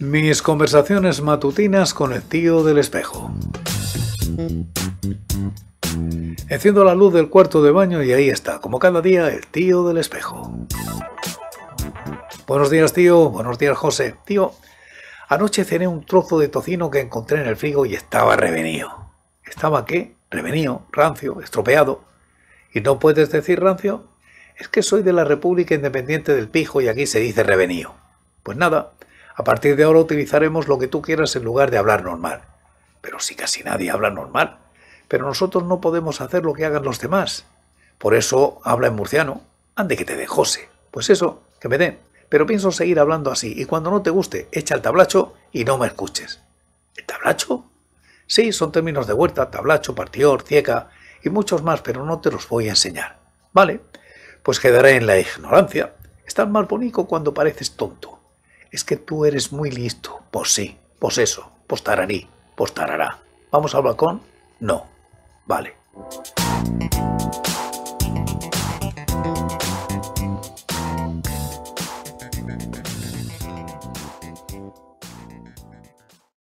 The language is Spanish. Mis conversaciones matutinas con el tío del espejo. Enciendo la luz del cuarto de baño y ahí está, como cada día, el tío del espejo. Buenos días, tío. Buenos días, José. Tío, anoche cené un trozo de tocino que encontré en el frigo y estaba revenido. ¿Estaba qué? Revenido, rancio, estropeado. ¿Y no puedes decir rancio? Es que soy de la República Independiente del Pijo y aquí se dice revenido. Pues nada, a partir de ahora utilizaremos lo que tú quieras en lugar de hablar normal. Pero si casi nadie habla normal. Pero nosotros no podemos hacer lo que hagan los demás. Por eso habla en murciano. Ande que te dé, José. Pues eso, que me den. Pero pienso seguir hablando así. Y cuando no te guste, echa el tablacho y no me escuches. ¿El tablacho? Sí, son términos de huerta, tablacho, partidor, cieca y muchos más, pero no te los voy a enseñar. Vale, pues quedaré en la ignorancia. Estás más bonito cuando pareces tonto. Es que tú eres muy listo. Pues sí, pues eso, pues tararí, pues tarará. Vamos al balcón. No. Vale.